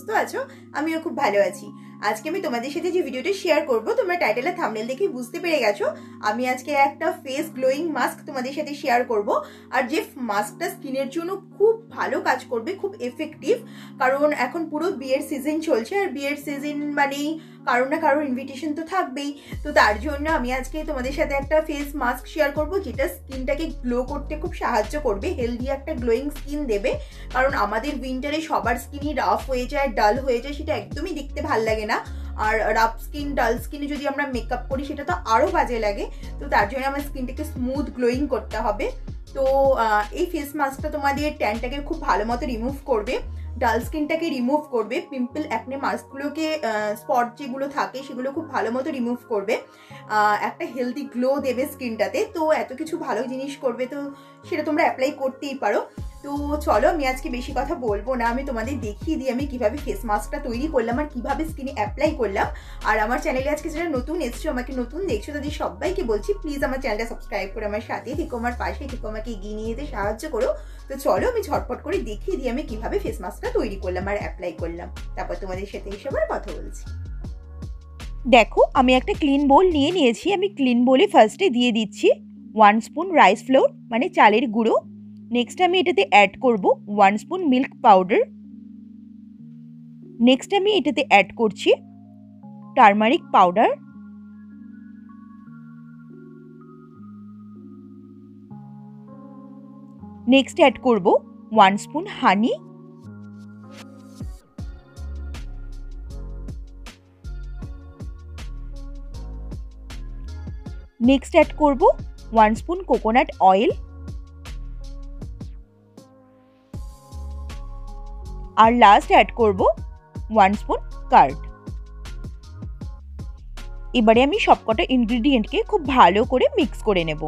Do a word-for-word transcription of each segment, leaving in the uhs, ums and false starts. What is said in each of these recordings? সুস্থ আছো, আমিও খুব ভালো আছি। আজকে আমি তোমাদের সাথে যে ভিডিওটা শেয়ার করব, তোমরা টাইটেল আর থাম্বনেল দেখে বুঝতে পেরে গেছো আমি আজকে একটা ফেস গ্লোয়িং মাস্ক তোমাদের সাথে শেয়ার করব। আর যে মাস্কটা স্কিনের জন্য খুব ভালো কাজ করবে, খুব এফেক্টিভ, কারণ এখন পুরো বিয়ের সিজন চলছে, আর বিয়ের সিজন মানেই কারো না কারোর ইনভিটেশন তো থাকবেই। তো তার জন্য আমি আজকে তোমাদের সাথে একটা ফেস মাস্ক শেয়ার করব যেটা স্কিনটাকে গ্লো করতে খুব সাহায্য করবে, হেলদি একটা গ্লোয়িং স্কিন দেবে। কারণ আমাদের উইন্টারে সবার স্কিনই রাফ হয়ে যায়, ডাল হয়ে যায়, সেটা একদমই দেখতে ভাল লাগে না। আর রাফ স্কিন, ডাল স্কিনে যদি আমরা মেকআপ করি সেটা তো আরও বাজে লাগে। তো তার জন্য আমার স্কিনটাকে স্মুথ গ্লোয়িং করতে হবে। তো এই ফেস মাস্কটা তোমাদের ট্যানটাকে খুব ভালো মতো রিমুভ করবে, ডাল স্কিনটাকে রিমুভ করবে, পিম্পল অ্যাকনে মাস্কগুলোকে, স্পট যেগুলো থাকে সেগুলো খুব ভালো মতো রিমুভ করবে, একটা হেলদি গ্লো দেবে স্কিনটাতে। তো এত কিছু ভালো জিনিস করবে, তো সেটা তোমরা অ্যাপ্লাই করতেই পারো। তো চলো, আমি আজকে বেশি কথা বলবো না, আমি তোমাদের দেখিয়ে দিই আমি কীভাবে ফেস মাস্কটা তৈরি করলাম আর কীভাবে স্কিনে অ্যাপ্লাই করলাম। আর আমার চ্যানেলে আজকে যারা নতুন এসছো, আমাকে নতুন দেখছো, তাদের সবাইকে বলছি প্লিজ আমার চ্যানেলটা সাবস্ক্রাইব করে আমার সাথে থেকো, আমার পাশে থেকো, আমাকে এগিয়ে নিয়ে যেতে সাহায্য করো। তো চলো, আমি ঝটপট করে দেখিয়ে দিই আমি কীভাবে ফেস মাস্কটা তৈরি করলাম আর অ্যাপ্লাই করলাম, তারপর তোমাদের সাথে এসব আর কথা বলছি। দেখো, আমি একটা ক্লিন বোল নিয়ে নিয়েছি। আমি ক্লিন বোলে ফার্স্টে দিয়ে দিচ্ছি ওয়ান স্পুন রাইস ফ্লোর মানে চালের গুঁড়ো। নেক্সট আমি এটাতে অ্যাড করব one spoon milk powder. Next আমি এটাতে অ্যাড করছি টারমারিক পাউডার। নেক্সট অ্যাড করব one spoon honey. Next add করব ওয়ান স্পুন কোকোনাট অয়েল। আর লাস্ট অ্যাড করব ওয়ান স্পুন কার্ড। এবারে আমি সবকটা ইনগ্রিডিয়েন্টকে খুব ভালো করে মিক্স করে নেব।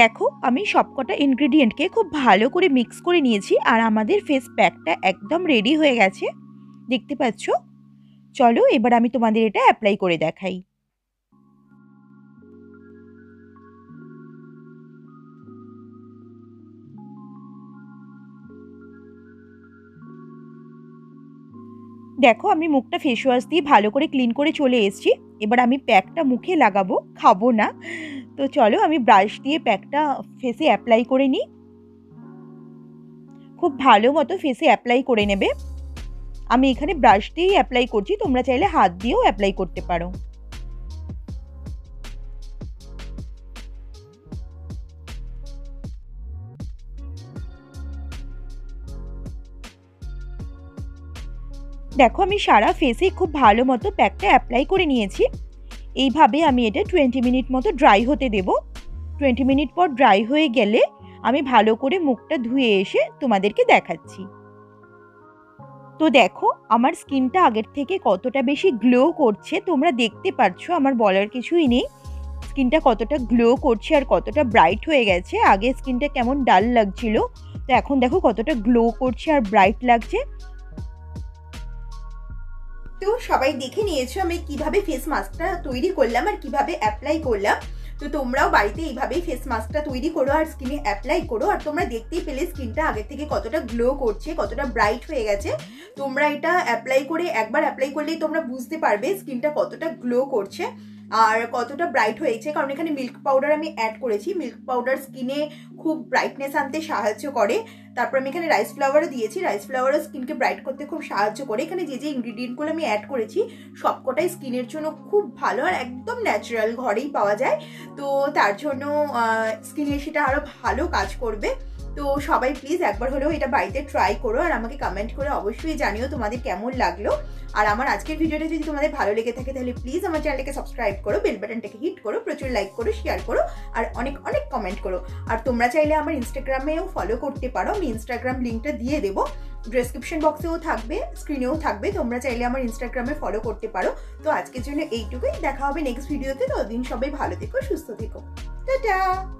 দেখো, আমি সবকটা ইনগ্রিডিয়েন্টকে খুব ভালো করে মিক্স করে নিয়েছি, আর আমাদের ফেস প্যাকটা একদম রেডি হয়ে গেছে, দেখতে পাচ্ছ। চলো, এবার আমি তোমাদের এটা অ্যাপ্লাই করে দেখাই। দেখো, আমি মুখটা ফেস ওয়াশ দিয়ে ভালো করে ক্লিন করে চলে এসেছি। এবার আমি প্যাকটা মুখে লাগাবো, খাবো না। তো চলো, আমি ব্রাশ দিয়ে প্যাকটা ফেসে অ্যাপ্লাই করে নিই। খুব ভালো মতো ফেসে অ্যাপ্লাই করে নেবে। আমি এখানে ব্রাশ দিয়েই অ্যাপ্লাই করছি, তোমরা চাইলে হাত দিয়েও অ্যাপ্লাই করতে পারো। দেখো, আমি সারা ফেসে খুব ভালো মতো প্যাকটা অ্যাপ্লাই করে নিয়েছি। এইভাবে আমি এটা টোয়েন্টি মিনিট মতো ড্রাই হতে দেব। টোয়েন্টি মিনিট পর ড্রাই হয়ে গেলে আমি ভালো করে মুখটা ধুয়ে এসে তোমাদেরকে দেখাচ্ছি। তো দেখো, আমার স্কিনটা আগের থেকে কতটা বেশি গ্লো করছে তোমরা দেখতে পাচ্ছ। আমার বলার কিছুই নেই, স্কিনটা কতটা গ্লো করছে আর কতটা ব্রাইট হয়ে গেছে। আগে স্কিনটা কেমন ডাল লাগছিল, তো এখন দেখো কতটা গ্লো করছে আর ব্রাইট লাগছে। তো সবাই দেখে নিয়েছো আমি কিভাবে ফেস মাস্কটা তৈরি করলাম আর কিভাবে অ্যাপ্লাই করলাম। তো তোমরাও বাড়িতে এইভাবেই ফেস মাস্কটা তৈরি করো আর স্কিনে অ্যাপ্লাই করো। আর তোমরা দেখতেই পেলে স্কিনটা আগের থেকে কতটা গ্লো করছে, কতটা ব্রাইট হয়ে গেছে। তোমরা এটা অ্যাপ্লাই করে, একবার অ্যাপ্লাই করলেই তোমরা বুঝতে পারবে স্কিনটা কতটা গ্লো করছে আর কতটা ব্রাইট হয়েছে। কারণ এখানে মিল্ক পাউডার আমি অ্যাড করেছি, মিল্ক পাউডার স্কিনে খুব ব্রাইটনেস আনতে সাহায্য করে। তারপর আমি এখানে রাইস ফ্লাওয়ারও দিয়েছি, রাইস ফ্লাওয়ারও স্কিনকে ব্রাইট করতে খুব সাহায্য করে। এখানে যে যে ইনগ্রিডিয়েন্টগুলো আমি অ্যাড করেছি সবকটাই স্কিনের জন্য খুব ভালো আর একদম ন্যাচারাল, ঘরেই পাওয়া যায়। তো তার জন্য স্কিনে সেটা আরও ভালো কাজ করবে। তো সবাই প্লিজ একবার হলেও এটা বাড়িতে ট্রাই করো আর আমাকে কমেন্ট করে অবশ্যই জানিও তোমাদের কেমন লাগলো। আর আমার আজকের ভিডিওটা যদি তোমাদের ভালো লেগে থাকে তাহলে প্লিজ আমার চ্যানেলটাকে সাবস্ক্রাইব করো, বেল বাটনটাকে হিট করো, প্রচুর লাইক করো, শেয়ার করো আর অনেক অনেক কমেন্ট করো। আর তোমরা চাইলে আমার ইনস্টাগ্রামেও ফলো করতে পারো, আমি ইনস্টাগ্রাম লিঙ্কটা দিয়ে দেবো, ডেসক্রিপশন বক্সেও থাকবে, স্ক্রিনেও থাকবে। তোমরা চাইলে আমার ইনস্টাগ্রামে ফলো করতে পারো। তো আজকের জন্য এইটুকুই, দেখা হবে নেক্সট ভিডিওতে। তো দিন সবাই ভালো থেকো, সুস্থ থেকো, টাটা।